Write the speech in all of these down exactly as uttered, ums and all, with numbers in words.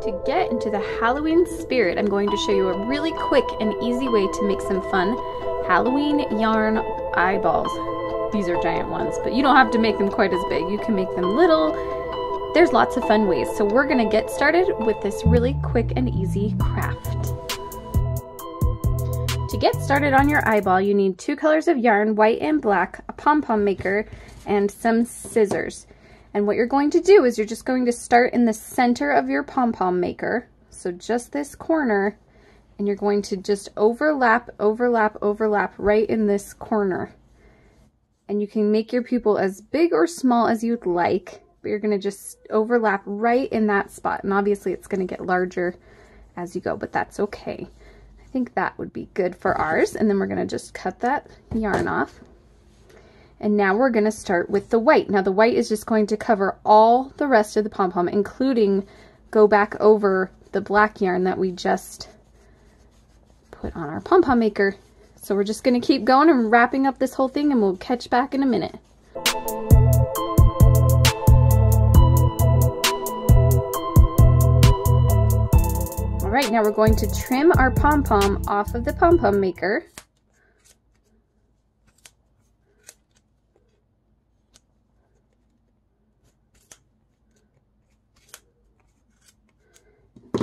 To get into the Halloween spirit, I'm going to show you a really quick and easy way to make some fun Halloween yarn eyeballs. These are giant ones, but you don't have to make them quite as big. You can make them little. There's lots of fun ways. So we're gonna get started with this really quick and easy craft. To get started on your eyeball, you need two colors of yarn, white and black, a pom-pom maker, and some scissors. And what you're going to do is you're just going to start in the center of your pom-pom maker. So just this corner, and you're going to just overlap, overlap, overlap right in this corner. And you can make your pupil as big or small as you'd like, but you're gonna just overlap right in that spot. And obviously it's gonna get larger as you go, but that's okay. I think that would be good for ours. And then we're gonna just cut that yarn off. And now we're gonna start with the white. Now the white is just going to cover all the rest of the pom-pom, including go back over the black yarn that we just put on our pom-pom maker. So we're just gonna keep going and wrapping up this whole thing, and we'll catch back in a minute. All right, now we're going to trim our pom-pom off of the pom-pom maker.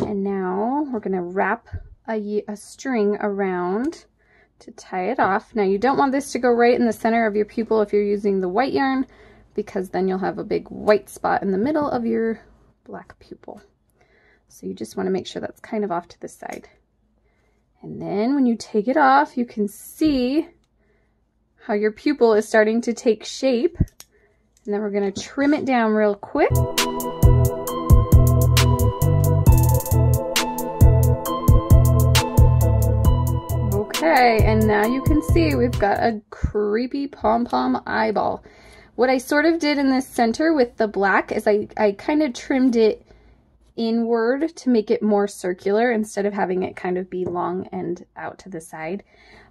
And now we're gonna wrap a, a string around to tie it off. Now you don't want this to go right in the center of your pupil if you're using the white yarn, because then you'll have a big white spot in the middle of your black pupil. So you just want to make sure that's kind of off to the side. And then when you take it off, you can see how your pupil is starting to take shape. And then we're going to trim it down real quick. Okay, and now you can see we've got a creepy pom-pom eyeball. What I sort of did in this center with the black is I, I kind of trimmed it inward to make it more circular instead of having it kind of be long and out to the side.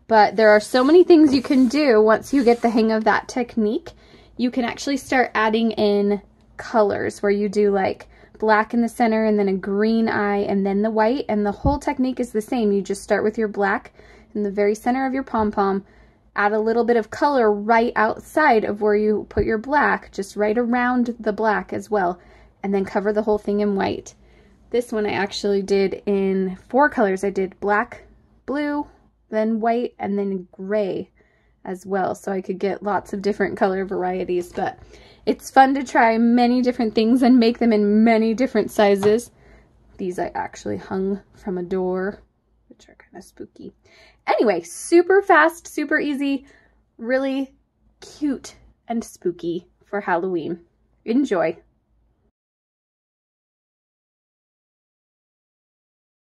But there are so many things you can do once you get the hang of that technique. You can actually start adding in colors where you do like black in the center and then a green eye and then the white, and the whole technique is the same. You just start with your black in the very center of your pom-pom, add a little bit of color right outside of where you put your black, just right around the black as well, and then cover the whole thing in white. This one I actually did in four colors. I did black, blue, then white, and then gray as well, so I could get lots of different color varieties. But it's fun to try many different things and make them in many different sizes. These I actually hung from a door, which are kind of spooky. Anyway, super fast, super easy, really cute and spooky for Halloween. Enjoy.